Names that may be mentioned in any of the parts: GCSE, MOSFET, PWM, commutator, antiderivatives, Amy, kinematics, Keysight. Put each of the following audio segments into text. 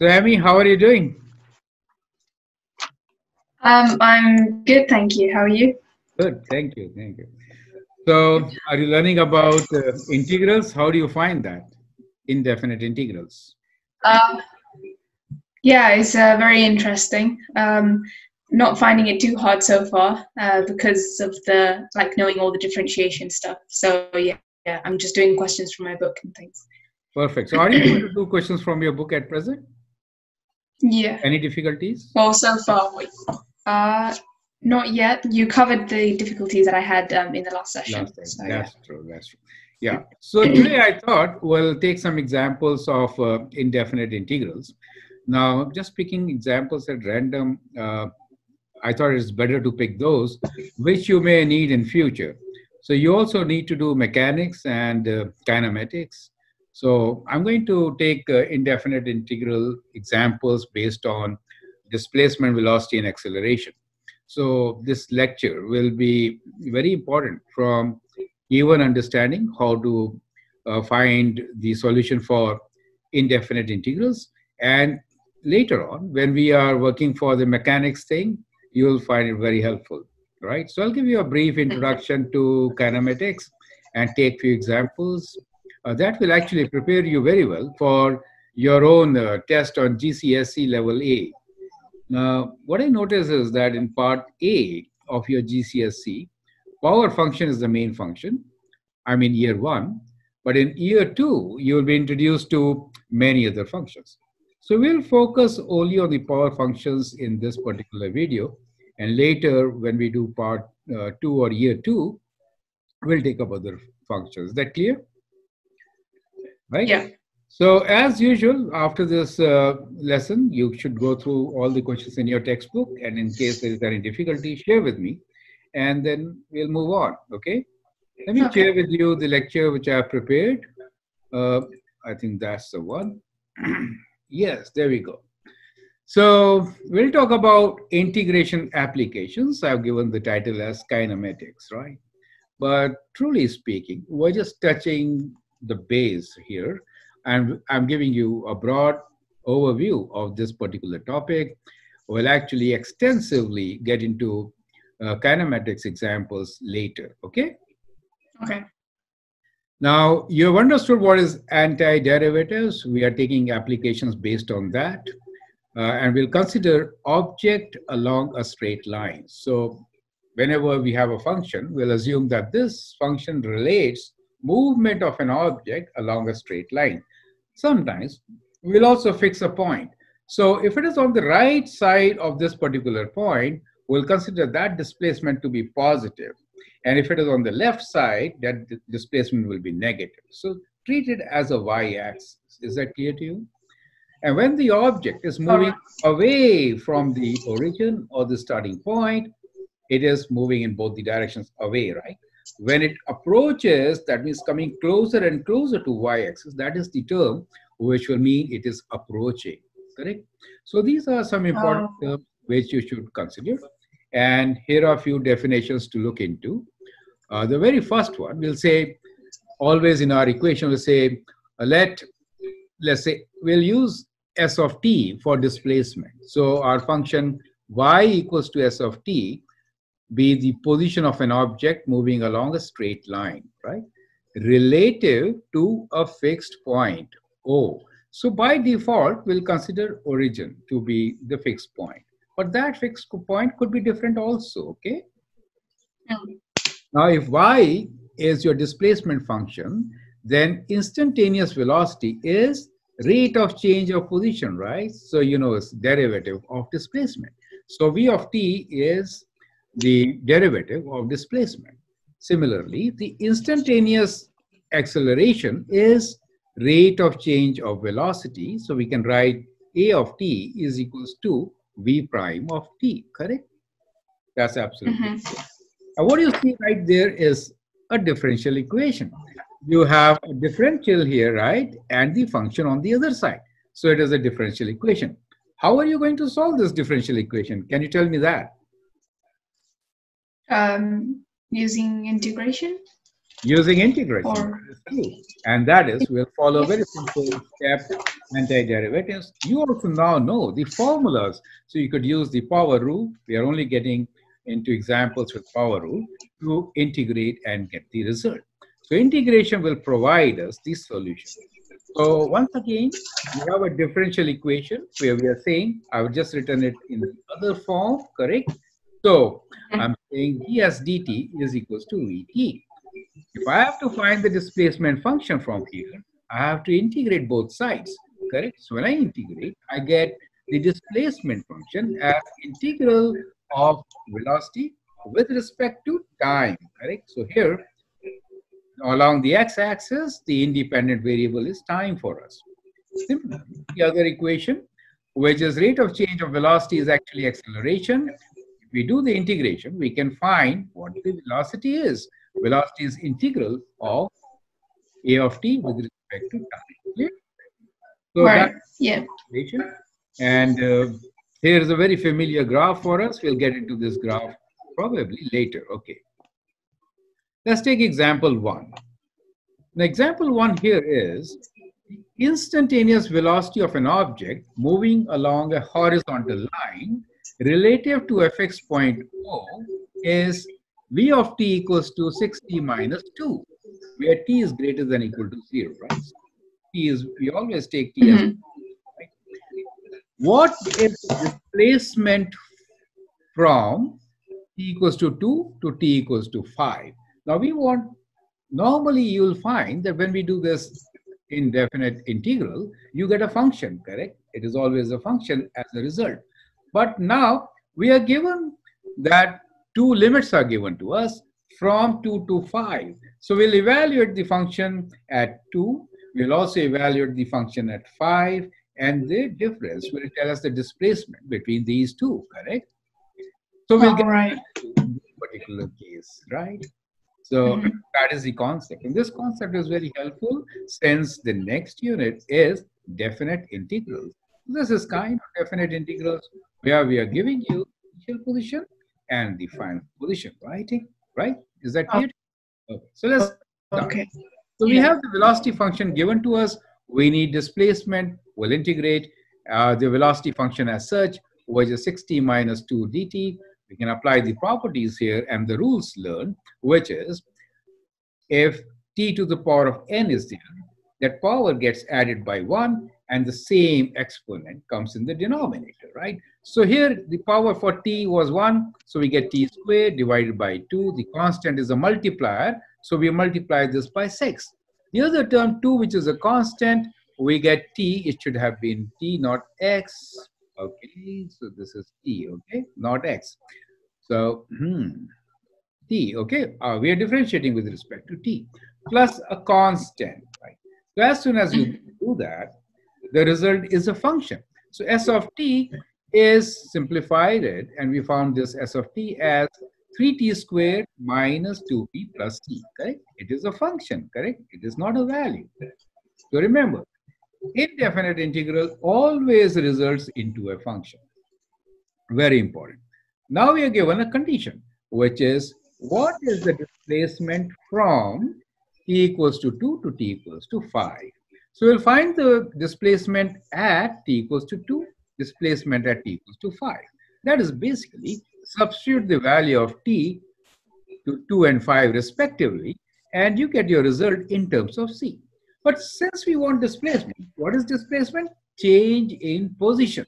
So Amy, how are you doing? I'm good, thank you. How are you? Good, thank you, thank you. So are you learning about integrals? How do you find that? Indefinite integrals. Yeah, it's very interesting. Not finding it too hard so far because of the knowing all the differentiation stuff. So yeah, I'm just doing questions from my book and things. Perfect. So are you going to do questions from your book at present? Yeah. Any difficulties? Well, so far, not yet. You covered the difficulties that I had in the last session. So, that's true, that's true. Yeah. So today I thought we'll take some examples of indefinite integrals. Now, I'm just picking examples at random. I thought it's better to pick those which you may need in future. So you also need to do mechanics and kinematics. So I'm going to take indefinite integral examples based on displacement, velocity, and acceleration. So this lecture will be very important from even understanding how to find the solution for indefinite integrals. And later on, when we are working for the mechanics thing, you will find it very helpful, right? So I'll give you a brief introduction to kinematics and take few examples. That will actually prepare you very well for your own test on GCSE level A. Now, what I notice is that in part A of your GCSE, power function is the main function. I'm in year one, but in year two, you will be introduced to many other functions. So we'll focus only on the power functions in this particular video. And later, when we do part two or year two, we'll take up other functions. Is that clear? Right? Yeah. So as usual, after this lesson, you should go through all the questions in your textbook. And in case there is any difficulty, share with me. And then we'll move on, okay? Let me share with you the lecture which I have prepared. I think that's the one. Yes, there we go. So we'll talk about integration applications. I've given the title as kinematics, right? But truly speaking, we're just touching the base here. And I'm giving you a broad overview of this particular topic. We'll actually extensively get into kinematics examples later, okay? Okay. Now, you've understood what is antiderivatives. We are taking applications based on that. And we'll consider object along a straight line. So whenever we have a function, we'll assume that this function relates movement of an object along a straight line. Sometimes we'll also fix a point. So if it is on the right side of this particular point, we'll consider that displacement to be positive. And if it is on the left side, that displacement will be negative. So treat it as a y-axis. Is that clear to you? And when the object is moving away from the origin or the starting point, it is moving in both the directions away, right? When it approaches, that means coming closer and closer to y-axis. That is the term which will mean it is approaching, correct? So these are some important terms which you should consider. And here are a few definitions to look into. The very first one, we'll say, always in our equation, we'll say, let's say, we'll use s of t for displacement. So our function y equals to s of t be the position of an object moving along a straight line, right? Relative to a fixed point, O. So by default, we'll consider origin to be the fixed point. But that fixed point could be different also, okay? Now, if y is your displacement function, then instantaneous velocity is rate of change of position, right? So you know it's derivative of displacement. So v of t is the derivative of displacement. Similarly, the instantaneous acceleration is rate of change of velocity. So we can write a of t is equals to v prime of t, correct? That's absolutely true. Now what you see right there is a differential equation. You have a differential here, right? And the function on the other side. So it is a differential equation. How are you going to solve this differential equation? Can you tell me that? Using integration? using integrals. And that is, we'll follow very simple step antiderivatives. You also now know the formulas. So you could use the power rule. We are only getting into examples with power rule to integrate and get the result. So integration will provide us the solution. So once again, we have a differential equation where we are saying, I have just written it in the other form, correct? So I'm saying ds dt is equals to vt. If I have to find the displacement function from here, I have to integrate both sides, correct? So when I integrate, I get the displacement function as integral of velocity with respect to time, correct? So here, along the x-axis, the independent variable is time for us. Similarly, the other equation, which is rate of change of velocity, is actually acceleration. If we do the integration, we can find what the velocity is. Velocity is integral of a of t with respect to time. Okay? So right. Yeah. And here is a very familiar graph for us. We'll get into this graph probably later. Okay. Let's take example one. Now, example one here is instantaneous velocity of an object moving along a horizontal line relative to fx point O is v of t equals to 6t minus 2, where t is greater than or equal to 0, right? So t is, we always take t as 0, right? What is displacement from t equals to 2 to t equals to 5? Now we want, normally you'll find that when we do this indefinite integral, you get a function, correct? It is always a function as a result. But now we are given that two limits are given to us from 2 to 5. So we'll evaluate the function at 2. We'll also evaluate the function at 5. And the difference will tell us the displacement between these two, correct? So we'll get right in this particular case, right? So that is the concept. And this concept is very helpful since the next unit is definite integrals. This is kind of definite integrals where we are giving you initial position and the final position, right? Right? Is that it? Okay. So let's start. Okay. So we have the velocity function given to us. We need displacement. We'll integrate the velocity function as such, which is 6t minus 2 dt. We can apply the properties here and the rules learned, which is if t to the power of n is there, that power gets added by 1 and the same exponent comes in the denominator, right? So here the power for t was 1, so we get t squared divided by 2. The constant is a multiplier, so we multiply this by 6. The other term 2, which is a constant, we get t. It should have been t not x. Okay, so this is t, okay, not x. So t, okay, we are differentiating with respect to t, plus a constant, right? So as soon as you do that, the result is a function. So s of t is simplified, and we found this s of t as 3t squared minus 2p plus t, correct? It is a function, correct? It is not a value. So remember, indefinite integral always results into a function. Very important. Now we are given a condition, which is what is the displacement from t equals to 2 to t equals to 5. So we'll find the displacement at t equals to 2, displacement at t equals to 5. That is basically substitute the value of t to 2 and 5 respectively, and you get your result in terms of c. But since we want displacement, what is displacement? Change in position.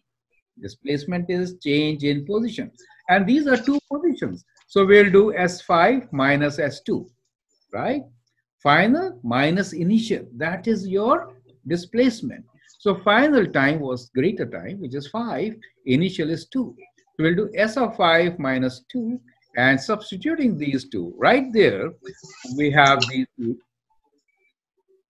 Displacement is change in position. And these are two positions. So we'll do S5 minus S2, right? Final minus initial. That is your displacement. So final time was greater time, which is 5. Initial is 2. So we'll do S of 5 minus 2. And substituting these two, right there, we have these two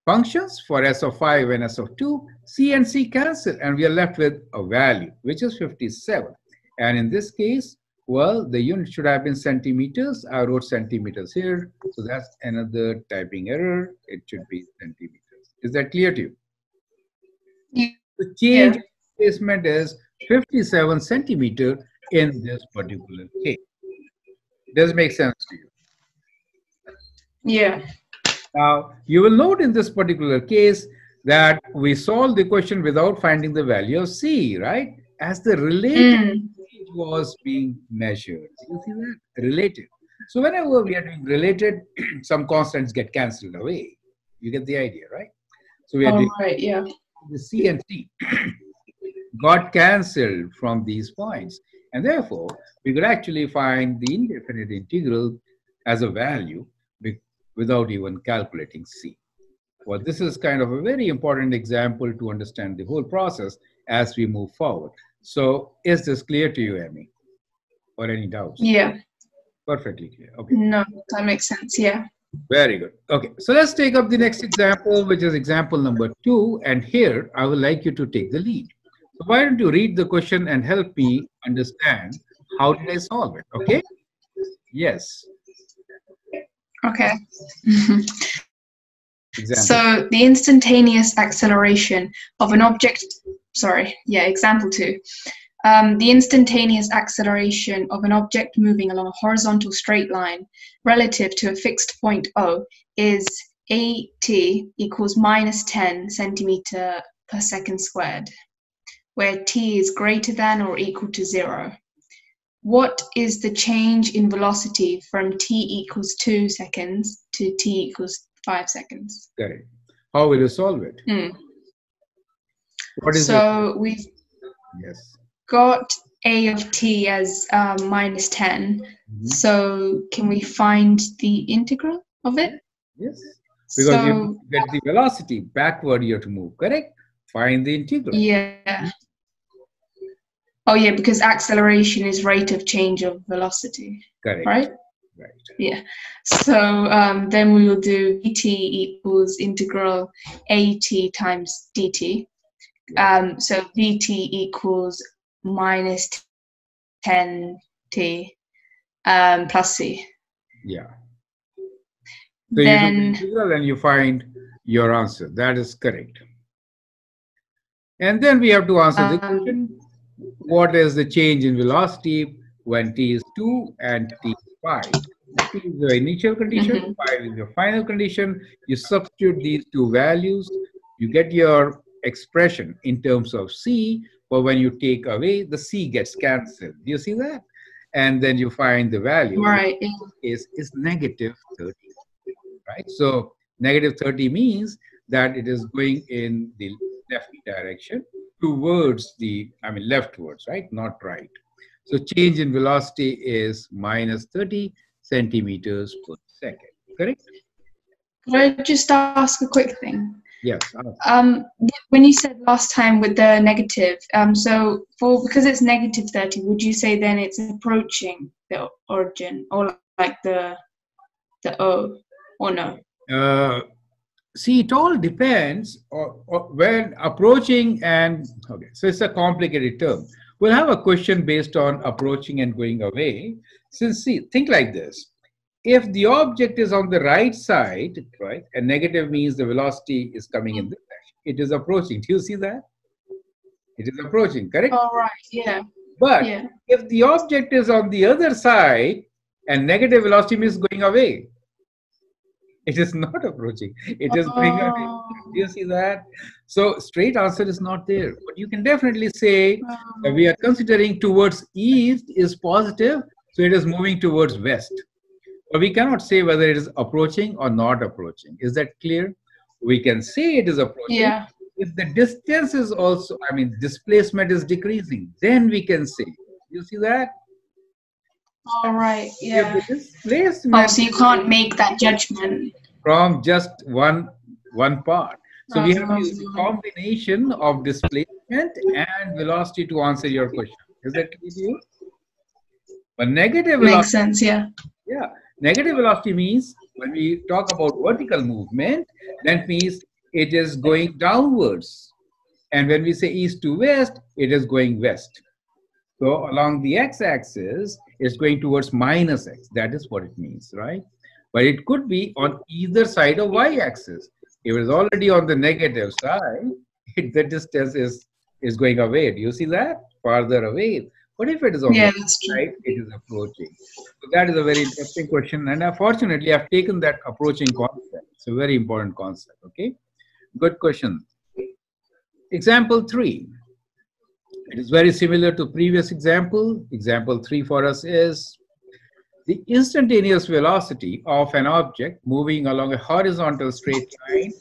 functions for s of 5 and s of 2, c and c cancel, and we are left with a value, which is 57. And in this case, well, the unit should have been centimeters. I wrote centimeters here, so that's another typing error. It should be centimeters. Is that clear to you? Yeah. The change in displacement is 57 centimeters in this particular case. Does it make sense to you? Yeah. Now, you will note in this particular case that we solved the question without finding the value of C, right? As the relative change was being measured. You see that? Relative. So whenever we are doing related, some constants get cancelled away. You get the idea, right? So we are doing the C and T got cancelled from these points. And therefore, we could actually find the indefinite integral as a value without even calculating C. Well, this is kind of a very important example to understand the whole process as we move forward. So is this clear to you, Amy? Or any doubts? Yeah. Perfectly clear. Okay. No, that makes sense. Yeah. Very good. Okay. So let's take up the next example, which is example number 2. And here, I would like you to take the lead. So why don't you read the question and help me understand how did I solve it? Okay? Yes. Okay. Example. So the instantaneous acceleration of an object, example 2. The instantaneous acceleration of an object moving along a horizontal straight line relative to a fixed point O is at equals -10 cm/s², where t is greater than or equal to 0. What is the change in velocity from t = 2 seconds to t = 5 seconds? Okay. How will you solve it? What is so it? We've got a of t as -10. So can we find the integral of it? Yes. Because so, you get the velocity backward you have to move, correct? Find the integral. Yeah. Oh, yeah, because acceleration is rate of change of velocity. Correct. Right? Right. Yeah. So then we will do vt equals integral at times dt. So vt equals -10t plus c. Yeah. So then, you do the integral and you find your answer. That is correct. And then we have to answer the question. What is the change in velocity when t is 2 and t is 5? T is your initial condition, 5 is your final condition. You substitute these two values, you get your expression in terms of c, but when you take away, the c gets cancelled. Do you see that? And then you find the value. Right. Is -30, right? So -30 means that it is going in the left direction. Towards the, I mean leftwards, right? Not right. So change in velocity is -30 cm/s, correct? Could I just ask a quick thing? Yes. When you said last time with the negative, so because it's -30, would you say then it's approaching the origin or like the O or no? See, it all depends on when approaching and, okay, so it's a complicated term. We'll have a question based on approaching and going away. Since, see, think like this. If the object is on the right side, right, and negative means the velocity is coming in this direction, it is approaching. Do you see that? It is approaching, correct? All right, yeah. But if the object is on the other side and negative velocity means going away, it is not approaching. It is going away. Do you see that? So straight answer is not there. But you can definitely say that we are considering towards east is positive. So it is moving towards west. But we cannot say whether it is approaching or not approaching. Is that clear? We can say it is approaching. Yeah. If the distance is also, I mean, displacement is decreasing, then we can say. You see that? All right, yeah. Oh, so you can't make that judgment from just one part. So we have to use a combination of displacement and velocity to answer your question. Is that clear to you? But negative velocity makes sense, yeah. Yeah, negative velocity means when we talk about vertical movement, that means it is going downwards. And when we say east to west, it is going west. So along the x-axis, it's going towards -x. That is what it means, right? But it could be on either side of y-axis. If it's already on the negative side, the distance is going away. Do you see that? Farther away. But if it is on the right, it is approaching. So that is a very interesting question. And unfortunately, I've taken that approaching concept. It's a very important concept. Okay. Good question. Example 3. It is very similar to previous example. Example 3 for us is the instantaneous velocity of an object moving along a horizontal straight line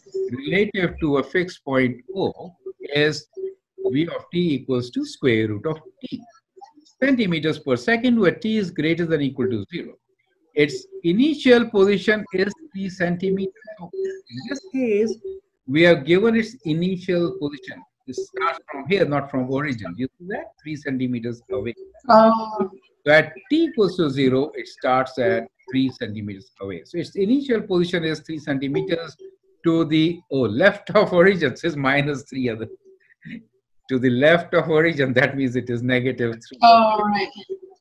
relative to a fixed point O is v of t equals to square root of t centimeters per second, where t is greater than or equal to 0. Its initial position is 3 centimeters. So in this case, we are given its initial position. It starts from here, not from origin. You see that? 3 centimeters away. So at t equals to 0, it starts at 3 centimeters away. So its initial position is 3 centimeters to the left of origin. It is minus 3 other. To the left of origin, that means it is negative 3.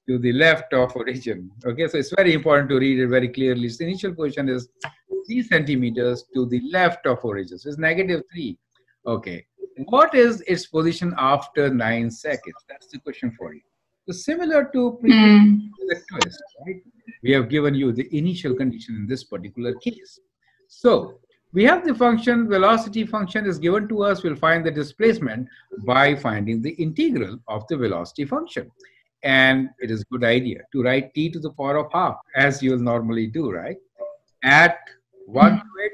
To the left of origin. Okay, so it's very important to read it very clearly. Its initial position is 3 centimeters to the left of origin. So it's negative 3. Okay. What is its position after 9 seconds? That's the question for you. So similar to previous twist, right? We have given you the initial condition in this particular case. So we have the function, velocity function is given to us. We'll find the displacement by finding the integral of the velocity function. And it is a good idea to write t to the power of half, as you'll normally do, right? Add 1 to it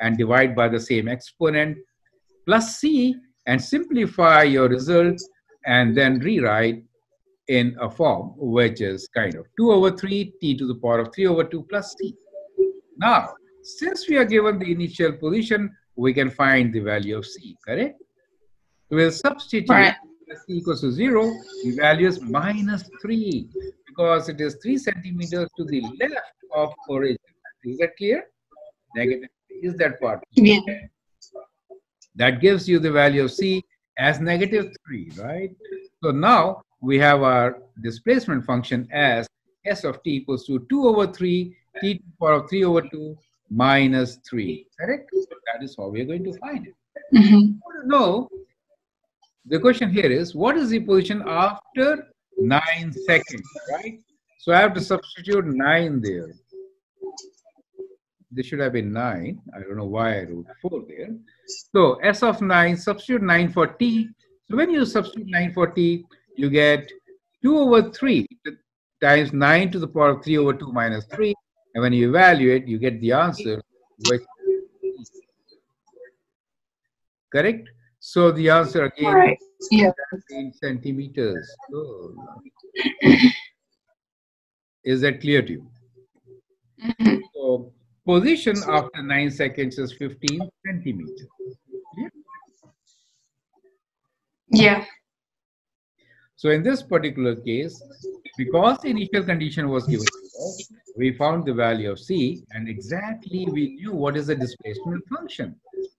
and divide by the same exponent plus c and simplify your results and then rewrite in a form which is kind of 2 over 3 t to the power of 3 over 2 plus t. Now, since we are given the initial position, we can find the value of c, correct? We'll substitute c equals to 0, the value is minus 3 because it is 3 centimeters to the left of origin. Is that clear? Negative is that part. Yeah. That gives you the value of c as negative 3, right? So now we have our displacement function as s of t equals to 2 over 3 t to the power of 3 over 2 minus 3, correct? So that is how we are going to find it. No, the question here is, what is the position after 9 seconds, right? So I have to substitute 9 there. This should have been 9. I don't know why I wrote 4 there. So s of 9, substitute 9 for t. So when you substitute 9 for t, you get 2 over 3 times 9 to the power of 3 over 2 minus 3. And when you evaluate, you get the answer with correct? So the answer again is 17 centimeters. Oh. Is that clear to you? So position after 9 seconds is 15 centimeters. Yeah. So in this particular case, because the initial condition was given to us, we found the value of c and exactly we knew what is the displacement function.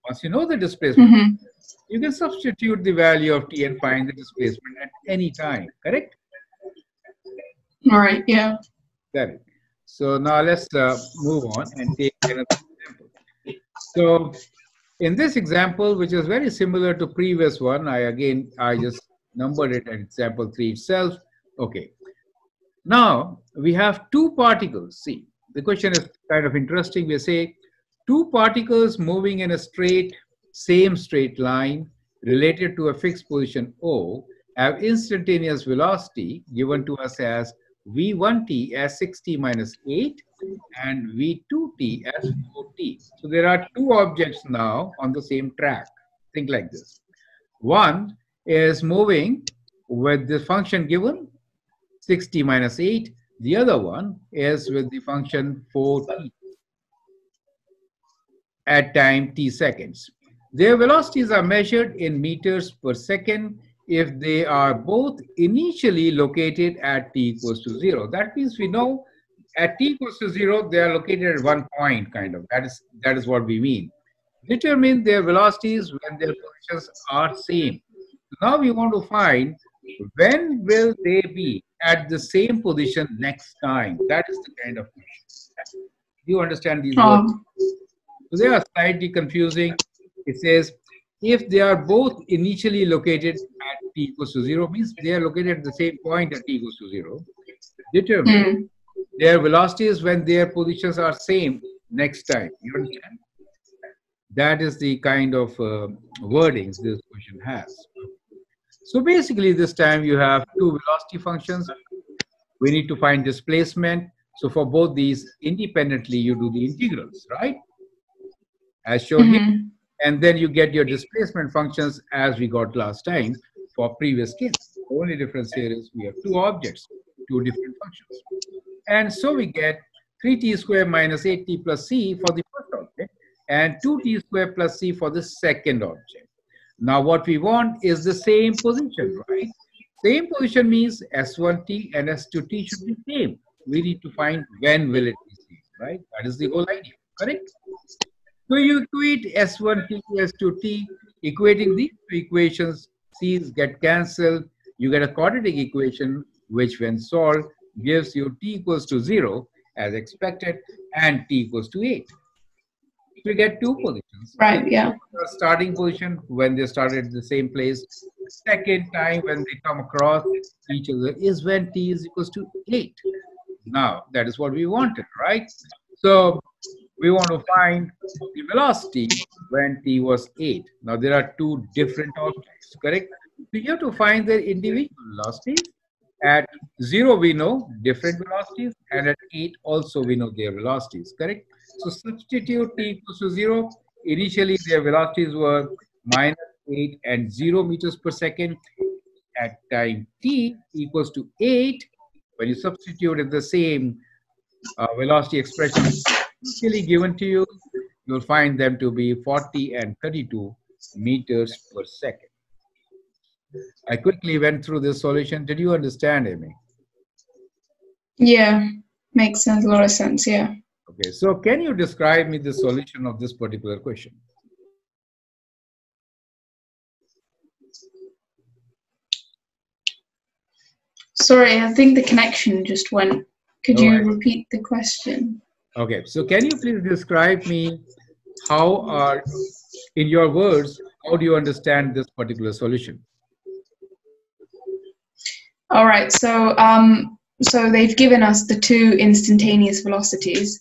Once you know the displacement, you can substitute the value of t and find the displacement at any time, correct? Correct. So now let's move on and take another example. So in this example, which is very similar to previous one, I just numbered it at example 3 itself. Okay. Now, we have 2 particles. See, the question is kind of interesting. We say 2 particles moving in a same straight line related to a fixed position O have instantaneous velocity given to us as v1t as 6t minus 8 and v2t as 4t. So there are 2 objects now on the same track. Think like this. One is moving with the function given 6t minus 8. The other one is with the function 4t at time t seconds. Their velocities are measured in meters per second if they are both initially located at t equals to 0. That means we know at t equals to 0, they are located at one point, kind of. That is what we mean. Determine their velocities when their positions are same. Now we want to find when will they be at the same position next time. That is the kind of question. Do you understand these words? So they are slightly confusing. It says if they are both initially located at t equals to 0, means they are located at the same point at t equals to 0, determine their velocities when their positions are same next time. You understand? That is the kind of wordings this question has. So basically this time you have two velocity functions. We need to find displacement. So for both these independently you do the integrals, right? As shown here. And then you get your displacement functions as we got last time for previous case. The only difference here is we have two objects, two different functions. And so we get 3t squared minus 8t plus c for the first object and 2t squared plus c for the second object. Now what we want is the same position, right? Same position means s1t and s2t should be same. We need to find when will it be same, right? That is the whole idea, correct? So you equate S1t, S2t, equating these two equations, C's get cancelled, you get a quadratic equation which when solved gives you t equals to 0 as expected and t equals to 8. So you get two positions. Right, yeah. The starting position when they started at the same place, second time when they come across each other is when t is equals to 8. Now that is what we wanted, right? So we want to find the velocity when t was 8. Now there are two different objects, correct? So you have to find their individual velocities. At 0 we know different velocities and at 8 also we know their velocities, correct? So substitute t equals to 0. Initially their velocities were minus 8 and 0 meters per second. At time t equals to 8, when you substitute at the same velocity expression initially given to you, you'll find them to be 40 and 32 meters per second. I quickly went through this solution. Did you understand, Amy? Yeah, makes sense, a lot of sense, yeah. Okay, so can you describe me the solution of this particular question? Sorry, I think the connection just went. Could you repeat the question? Okay, so can you please describe me how are, in your words, how do you understand this particular solution? All right, so so they've given us the two instantaneous velocities.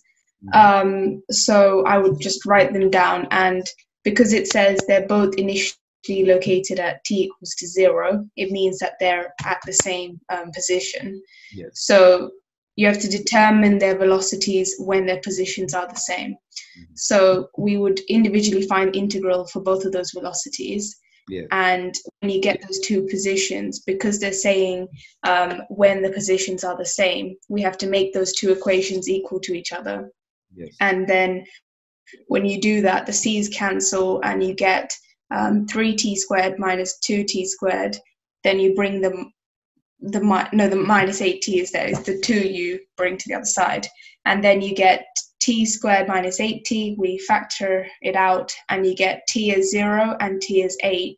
So I would just write them down, and because it says they're both initially located at t equals to 0, it means that they're at the same position. Yes. So you have to determine their velocities when their positions are the same. So we would individually find integral for both of those velocities. Yes. And when you get those two positions, because they're saying when the positions are the same, we have to make those two equations equal to each other. Yes. And then when you do that, the c's cancel and you get 3t squared minus 2t squared. Then you bring them, the minus 8t is there, it's the 2 you bring to the other side. And then you get t squared minus 8t, we factor it out, and you get t is 0 and t is 8.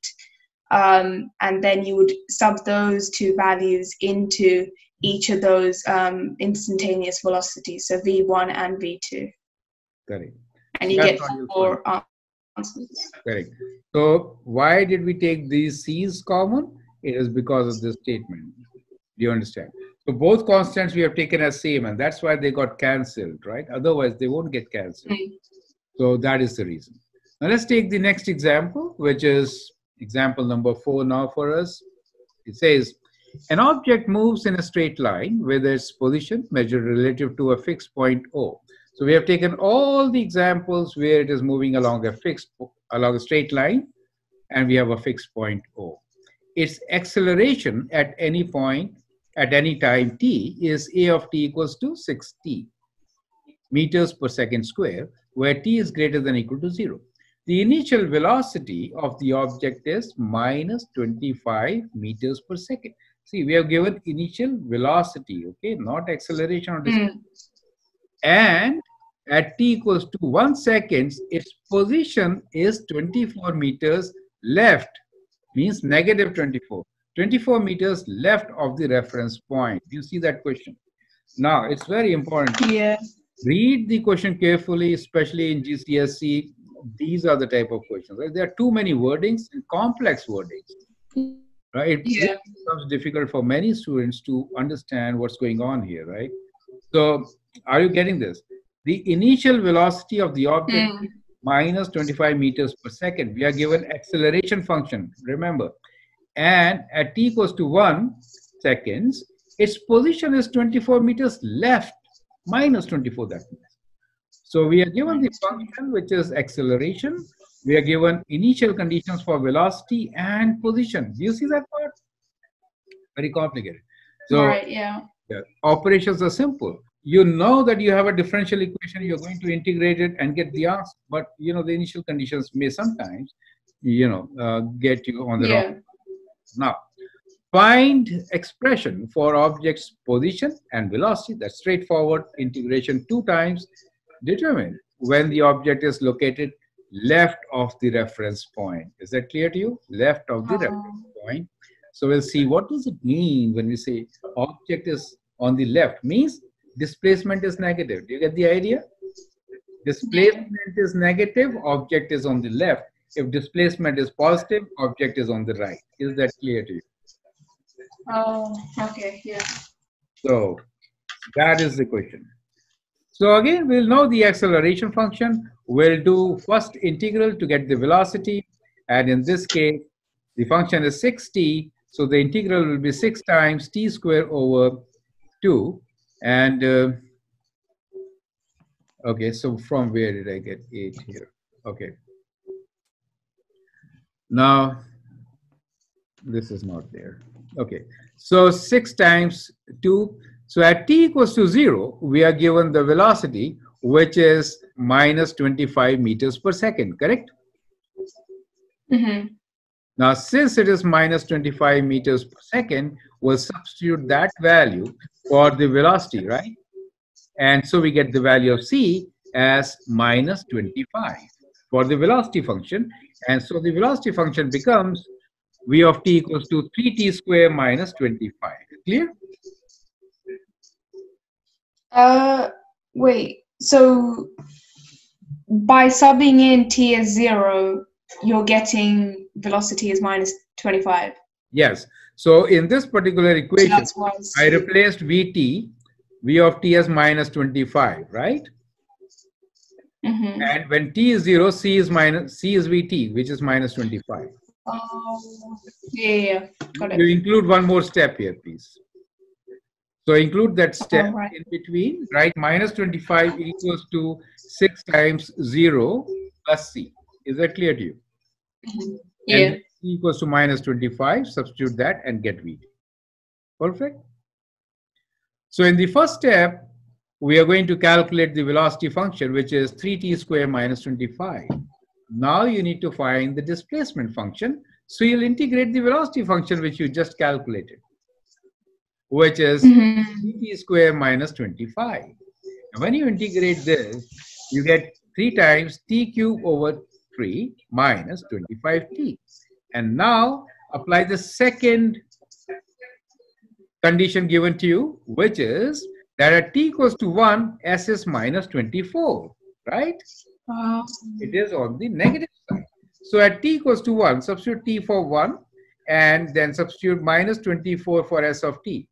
And then you would sub those two values into each of those instantaneous velocities, so v1 and v2. Correct. And you get 4 answers. Correct. So why did we take these c's common? It is because of this statement. Do you understand? So both constants we have taken as same, and that's why they got cancelled, right? Otherwise they won't get cancelled. So that is the reason. Now let's take the next example, which is example number 4 now for us. It says, an object moves in a straight line with its position measured relative to a fixed point O. So we have taken all the examples where it is moving along a fixed, along a straight line, and we have a fixed point O. Its acceleration at any point, at any time t, is a of t equals to 6t meters per second square, where t is greater than or equal to 0. The initial velocity of the object is minus 25 meters per second. See, we have given initial velocity, okay, not acceleration or distance. And at t equals to 1 second, its position is 24 meters left, means negative 24 meters left of the reference point. You see that question? Now it's very important. Read the question carefully, especially in GCSE these are the type of questions. Right? There are too many wordings and complex wordings. Right? Yeah. It becomes difficult for many students to understand what's going on here, right? So, are you getting this? The initial velocity of the object is minus 25 meters per second. We are given acceleration function, remember. And at t equals to 1 second, its position is 24 meters left, minus 24 that means. So we are given the function which is acceleration. We are given initial conditions for velocity and position. Do you see that part? Very complicated. So right, yeah, operations are simple. You know that you have a differential equation, you're going to integrate it and get the answer. But you know, the initial conditions may sometimes, you know, get you on the wrong. Now, find expression for object's position and velocity. That's straightforward. Integration 2 times. Determine when the object is located left of the reference point. Is that clear to you? Left of the reference point. So we'll see what does it mean when we say object is on the left. Means displacement is negative. Do you get the idea? Displacement is negative, object is on the left. If displacement is positive, object is on the right. Is that clear to you? Oh, okay, yeah. So that is the question. So again, we'll know the acceleration function. We'll do first integral to get the velocity. And in this case, the function is 6t. So the integral will be 6 times t square over 2. And, okay, so from where did I get 8 here? Okay. Now, this is not there. Okay, so 6 times 2. So at t equals to 0, we are given the velocity, which is minus 25 meters per second, correct? Now, since it is minus 25 meters per second, we'll substitute that value for the velocity, right? And so we get the value of c as minus 25 for the velocity function. And so the velocity function becomes v of t equals to 3t square minus 25. Clear? Wait, so by subbing in t as 0, you're getting velocity as minus 25. Yes, so in this particular equation, so I replaced vt, v of t as minus 25, right? And when t is 0, c is vt, which is minus 25. Yeah, got it. You include one more step here, please. So include that step in between, right? Minus 25 equals to 6 times 0 plus c. Is that clear to you? Yeah. And c equals to minus 25. Substitute that and get v. Perfect. So in the first step, we are going to calculate the velocity function, which is 3t square minus 25. Now you need to find the displacement function. So you'll integrate the velocity function, which you just calculated, which is dt square minus 25. And when you integrate this, you get 3 times t cubed over 3 minus 25t. And now apply the second condition given to you, which is that at t equals to 1, s is minus 24, right? It is on the negative side. So at t equals to 1, substitute t for 1, and then substitute minus 24 for s of t.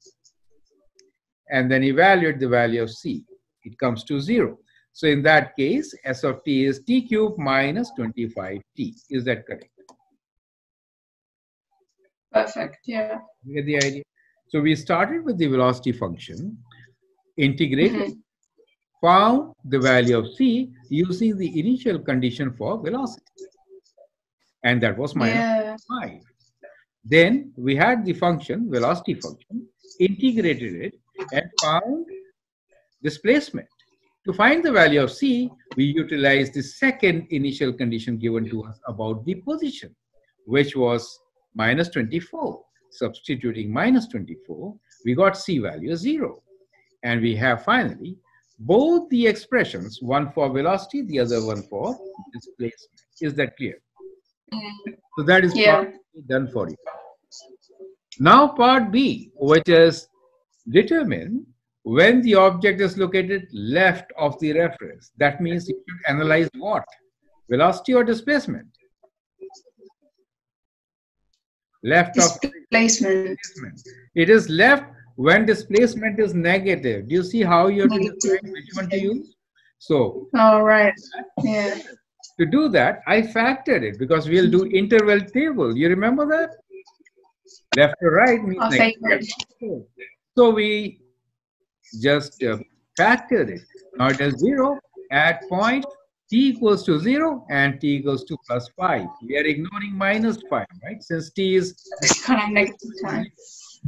And then evaluate the value of c. It comes to 0. So in that case, s of t is t cubed minus 25t. Is that correct? Perfect, yeah. You get the idea? So we started with the velocity function, integrated, found the value of c using the initial condition for velocity. And that was minus 5. Then we had the function, velocity function, integrated it and found displacement. To find the value of c, we utilized the second initial condition given to us about the position, which was minus 24. Substituting minus 24, we got c value 0. And we have finally both the expressions, one for velocity, the other one for displacement. Is that clear? So that is part A done for you. Now part B, which is determine when the object is located left of the reference. That means you should analyze what? Velocity or displacement? Left displacement. It is left when displacement is negative. Do you see how you're going to decide which one to use? So, all right. Yeah. To do that, I factored it because we'll do interval table. You remember that? Left to right means negative. So we just factored it. Now it is 0 at point t equals to 0 and t equals to plus 5. We are ignoring minus 5, right? Since t is negative 5.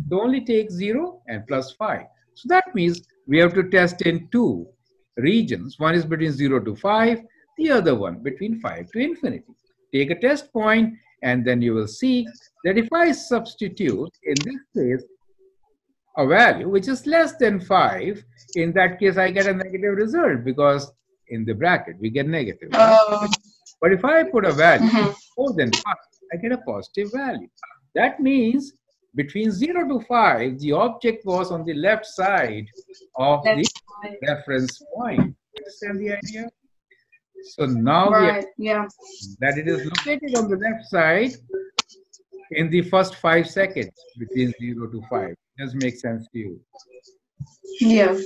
So only take 0 and plus 5. So that means we have to test in two regions. One is between 0 to 5. The other one between 5 to infinity. Take a test point and then you will see that if I substitute in this case a value which is less than 5, in that case I get a negative result because in the bracket we get negative. But if I put a value more than 5, I get a positive value. That means between 0 to 5 the object was on the left side of the reference point. Understand the idea? So now that it is located on the left side in the first 5 seconds between 0 to 5. Does make sense to you? Yeah.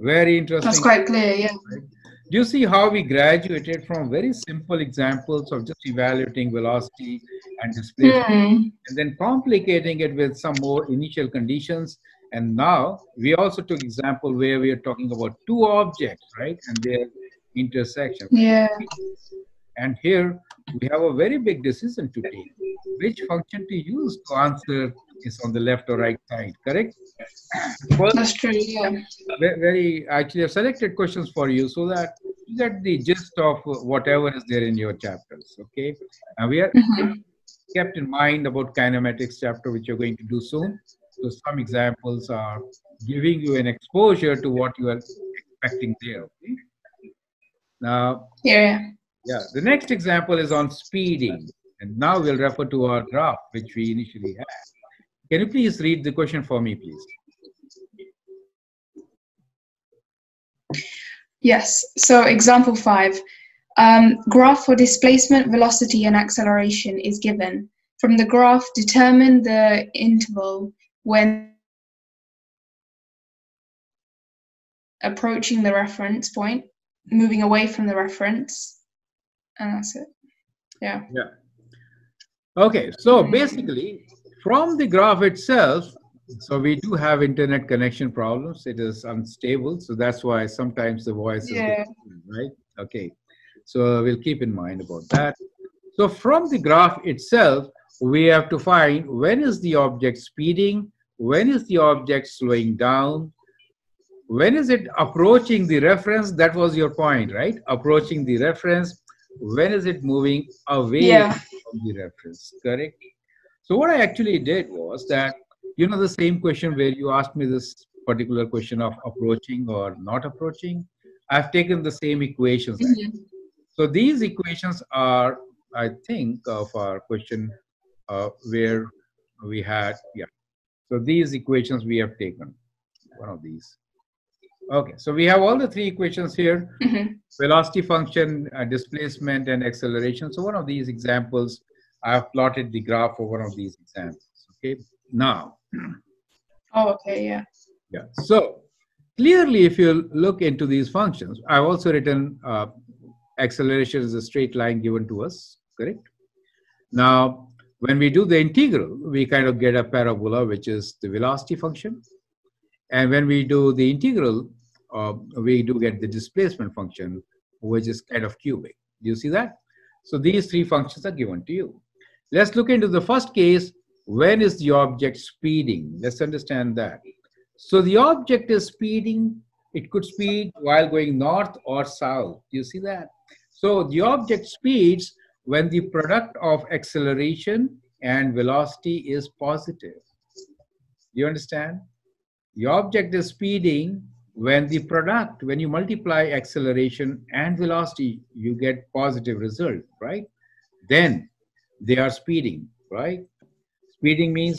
Very interesting. That's quite clear. Yeah. Do you see how we graduated from very simple examples of just evaluating velocity and displacement, and then complicating it with some more initial conditions? And now we also took example where we are talking about two objects, right? And they're intersection. Yeah. And here we have a very big decision to take. Which function to use to answer is on the left or right side, correct? First, that's true, yeah. Actually I've selected questions for you so that you get the gist of whatever is there in your chapters, okay? And we are kept in mind about kinematics chapter, which you're going to do soon. So some examples are giving you an exposure to what you are expecting there, okay? Now, the next example is on speeding. And now we'll refer to our graph, which we initially had. Can you please read the question for me, please? Yes, so example 5. Graph for displacement, velocity, and acceleration is given. From the graph, determine the interval when approaching the reference point, moving away from the reference, and that's it. Okay, so basically from the graph itself, so we do have internet connection problems. It is unstable, so that's why sometimes the voice is different, right? Okay, so we'll keep in mind about that. So from the graph itself, we have to find when is the object speeding, when is the object slowing down, when is it approaching the reference? That was your point, right? Approaching the reference. When is it moving away from the reference? Correct. So what I actually did was that, you know, the same question where you asked me this particular question of approaching or not approaching. I've taken the same equations. So these equations are, I think, of our question where we had, so these equations we have taken, one of these. Okay, so we have all the three equations here, velocity function, displacement, and acceleration. So one of these examples, I have plotted the graph for one of these examples, okay? Now. So clearly, if you look into these functions, I've also written acceleration is a straight line given to us, correct? Now, when we do the integral, we kind of get a parabola, which is the velocity function. And when we do the integral, we do get the displacement function, which is kind of cubic. Do you see that? So these three functions are given to you. Let's look into the first case. When is the object speeding? Let's understand that. So the object is speeding. It could speed while going north or south. Do you see that? So the object speeds when the product of acceleration and velocity is positive. Do you understand? The object is speeding when the product, when you multiply acceleration and velocity, you get positive result, right? Then they are speeding, right? Speeding means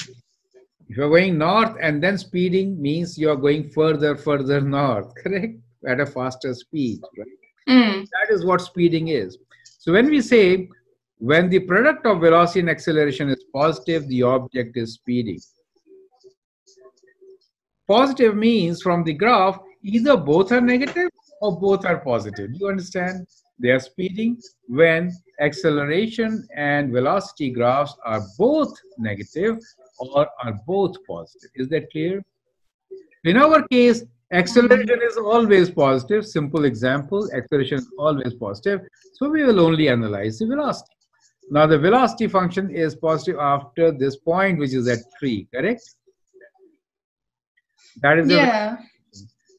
if you're going north and then speeding means you're going further north, correct? At a faster speed, right? That is what speeding is. So when we say, when the product of velocity and acceleration is positive, the object is speeding. Positive means from the graph, either both are negative or both are positive. You understand? They are speeding when acceleration and velocity graphs are both negative or are both positive. Is that clear? In our case, acceleration is always positive. Simple example, acceleration is always positive. So we will only analyze the velocity. Now the velocity function is positive after this point, which is at 3, correct? That is, yeah.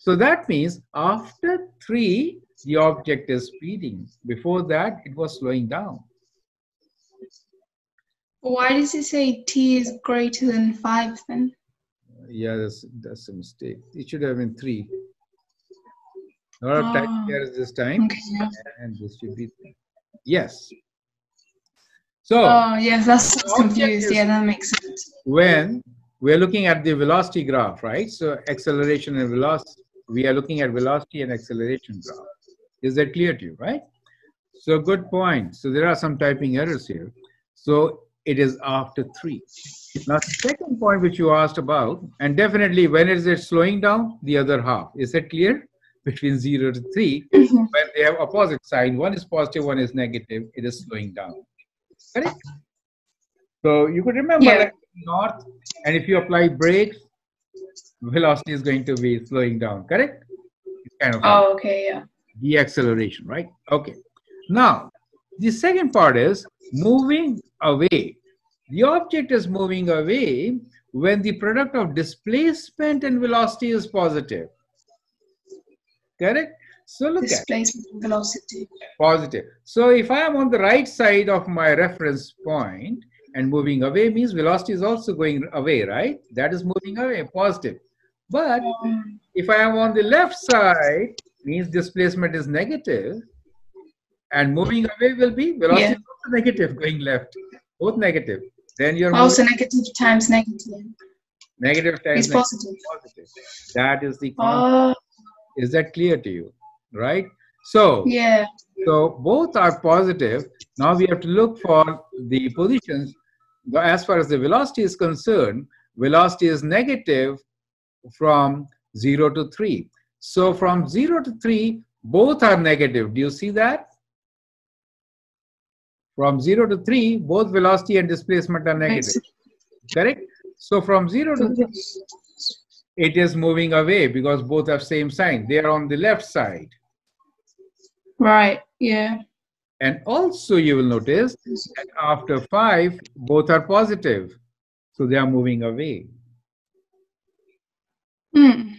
So that means after 3, the object is speeding. Before that, it was slowing down. Why does it say t is greater than 5 then? Yeah, that's a mistake. It should have been 3. A lot of typing errors this time. Okay. And this should be 3. Yes. So, oh, yes, that's confused. Yeah, that makes sense. When we're looking at the velocity graph, right? So, acceleration and velocity, we are looking at velocity and acceleration graph. Is that clear to you, right? So, good point. So, there are some typing errors here. So, it is after 3. Now, second point which you asked about, and definitely when is it slowing down? The other half. Is that clear? Between 0 to 3, when they have opposite sign, one is positive, one is negative, it is slowing down. Correct? So, you could remember, yeah, like north, and if you apply brakes, velocity is going to be slowing down, correct? It's kind of okay, yeah. The acceleration, right? Okay. Now, the second part is moving away. The object is moving away when the product of displacement and velocity is positive. Correct? So look at displacement and velocity. Positive. So if I am on the right side of my reference point, and moving away means velocity is also going away, right? That is moving away, positive. But if I am on the left side, means displacement is negative, and moving away will be velocity, yeah, is also negative, going left, both negative. Then you're also negative times negative. Negative times negative. Positive. Positive. That is the concept. Is that clear to you, right? So, yeah. So both are positive. Now we have to look for the positions. As far as the velocity is concerned, velocity is negative from 0 to 3. So from 0 to 3, both are negative. Do you see that? From 0 to 3, both velocity and displacement are negative. Correct? So from 0 to 3, it is moving away because both have same sign. They are on the left side. Right, yeah. And also you will notice that after 5, both are positive. So they are moving away. Mm.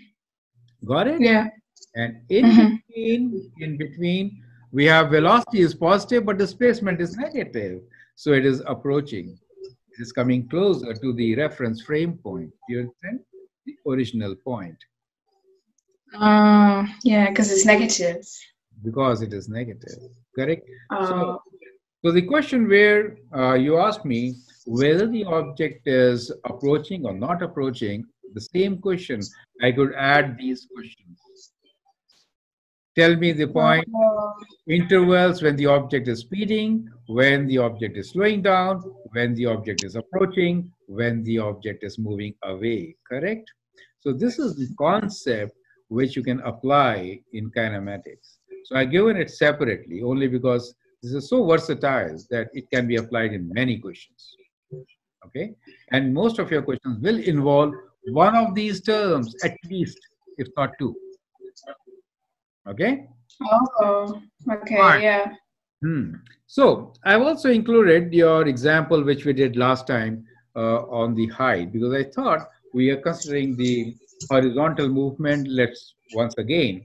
Got it? Yeah. And in between, we have velocity is positive, but displacement is negative. So it is approaching. It is coming closer to the reference frame point. You understand? The original point. Yeah, because it's negative. Because it is negative, correct? So the question where you asked me whether the object is approaching or not approaching, the same question, I could add these questions. Tell me the point, intervals when the object is speeding, when the object is slowing down, when the object is approaching, when the object is moving away, correct? So this is the concept which you can apply in kinematics. So I've given it separately only because this is so versatile that it can be applied in many questions, okay? And most of your questions will involve one of these terms at least, if not two, okay? Oh, okay, right. Yeah. So I've also included your example which we did last time on the height, because I thought we are considering the horizontal movement. Let's once again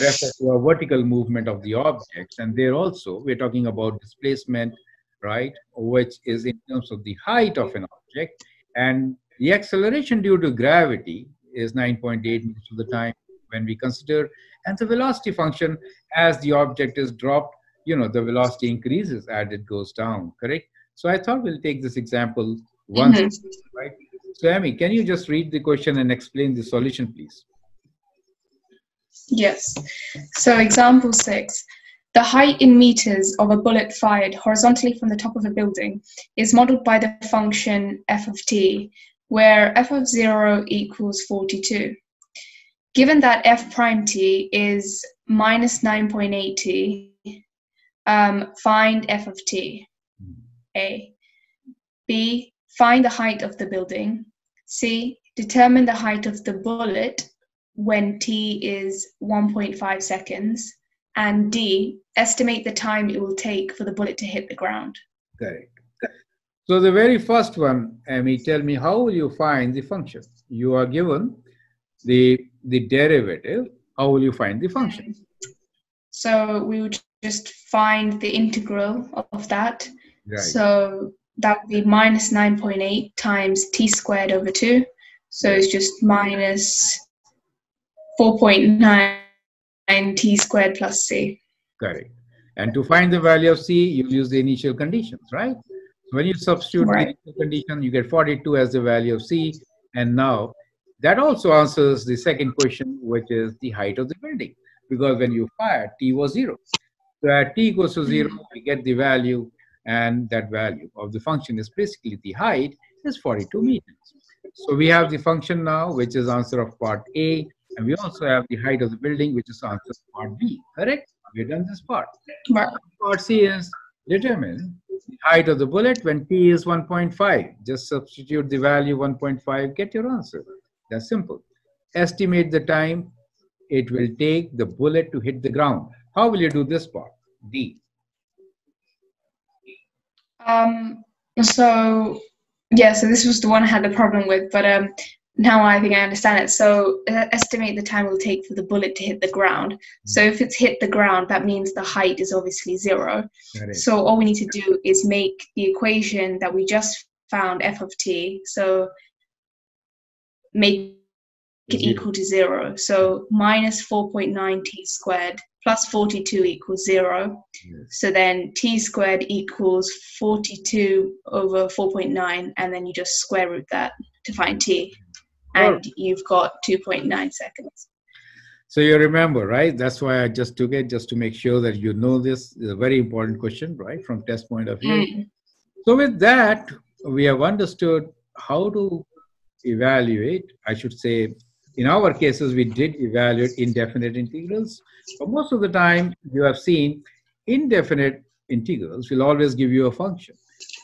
refer to a vertical movement of the objects, and there also we're talking about displacement, right, which is in terms of the height of an object, and the acceleration due to gravity is 9.8 most of the time when we consider, and the velocity function, as the object is dropped, you know, the velocity increases as it goes down, correct? So I thought we'll take this example once, right? So, Amy, can you just read the question and explain the solution, please? Yes. So, example 6. The height in meters of a bullet fired horizontally from the top of a building is modeled by the function f of t, where f of 0 equals 42. Given that f prime t is minus 9.8 t, find f of t. A. B. Find the height of the building. C. Determine the height of the bullet when t is 1.5 seconds. And D, estimate the time it will take for the bullet to hit the ground. Correct. So the very first one, Amy, tell me, how will you find the function? You are given the derivative. How will you find the function? So we would just find the integral of that. Right. So that would be minus 9.8 times t squared over 2. So it's just minus 4.9. and t squared plus c. Correct. And to find the value of c, you use the initial conditions, right? So when you substitute the initial condition, you get 42 as the value of c. And now that also answers the second question, which is the height of the building. Because when you fire, t was 0. So at t equals to 0, we get the value. And that value of the function is basically the height is 42 meters. So we have the function now, which is answer of part A. And we also have the height of the building, which is answer part B, correct? We've done this part. But part C is determine the height of the bullet when t is 1.5. Just substitute the value 1.5, get your answer. That's simple. Estimate the time it will take the bullet to hit the ground. How will you do this part, D? So this was the one I had the problem with, but now I think I understand it. So estimate the time it will take for the bullet to hit the ground. So if it's hit the ground, that means the height is obviously 0. So all we need to do is make the equation that we just found, f of t, so make it equal to 0. So minus 4.9 t squared plus 42 equals 0. Yes. So then t squared equals 42 over 4.9, and then you just square root that to find t. And you've got 2.9 seconds. So you remember, right? That's why I just took it, just to make sure that you know this is a very important question, right? From test point of view. So with that, we have understood how to evaluate. I should say, in our cases, we did evaluate indefinite integrals. But most of the time, you have seen indefinite integrals will always give you a function.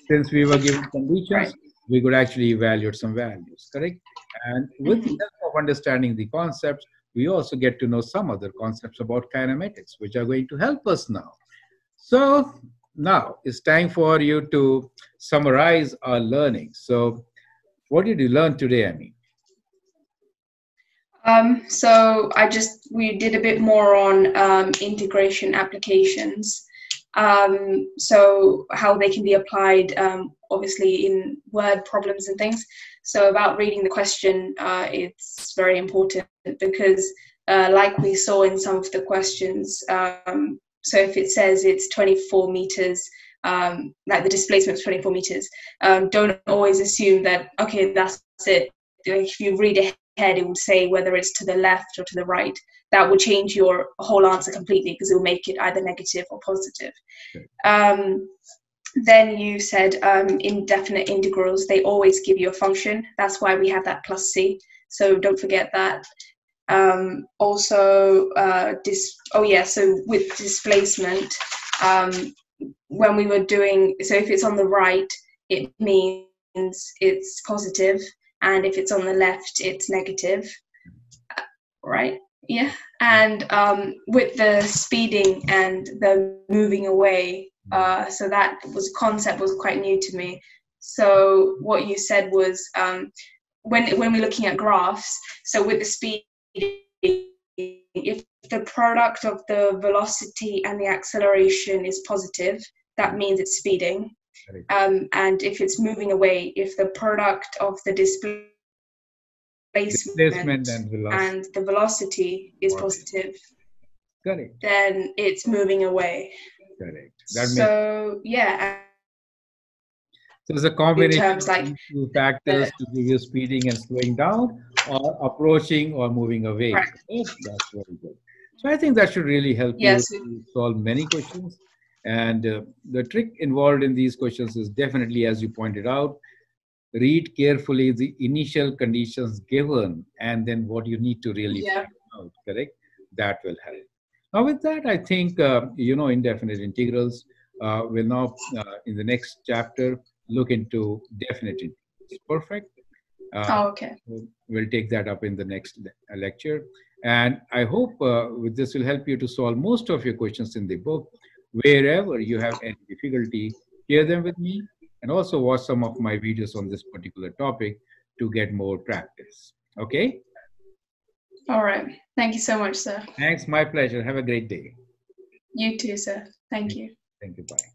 Since we were given conditions, we could actually evaluate some values, correct? And with the help of understanding the concepts, we also get to know some other concepts about kinematics, which are going to help us now. So now it's time for you to summarize our learning. So what did you learn today, Amy? So we did a bit more on integration applications. So how they can be applied, obviously, in word problems and things. So about reading the question, it's very important because like we saw in some of the questions, so if it says it's 24 meters, like the displacement is 24 meters, don't always assume that, okay, that's it. If you read ahead, it will say whether it's to the left or to the right. That will change your whole answer completely because it will make it either negative or positive. Then you said indefinite integrals, they always give you a function. That's why we have that plus c. So don't forget that. So with displacement, when we were doing, so if it's on the right, it means it's positive. And if it's on the left, it's negative, right? Yeah. And with the speeding and the moving away, so that concept was quite new to me. So what you said was when we're looking at graphs, so with the speeding, if the product of the velocity and the acceleration is positive, that means it's speeding. And if it's moving away, if the product of the displacement and the velocity is positive, then it's moving away. So it's a combination terms, like, of two factors to give you speeding and slowing down, or approaching or moving away. That's very good. So I think that should really help you solve many questions. And the trick involved in these questions is definitely, as you pointed out, read carefully the initial conditions given and then what you need to really find out, correct? That will help. Now with that, I think, you know, indefinite integrals will now, in the next chapter, look into definite integrals. Perfect. Okay. We'll take that up in the next lecture. And I hope this will help you to solve most of your questions in the book. Wherever you have any difficulty, share them with me and also watch some of my videos on this particular topic to get more practice. Okay? All right. Thank you so much, sir. Thanks. My pleasure. Have a great day. You too, sir. Thank you. Thank you. Bye.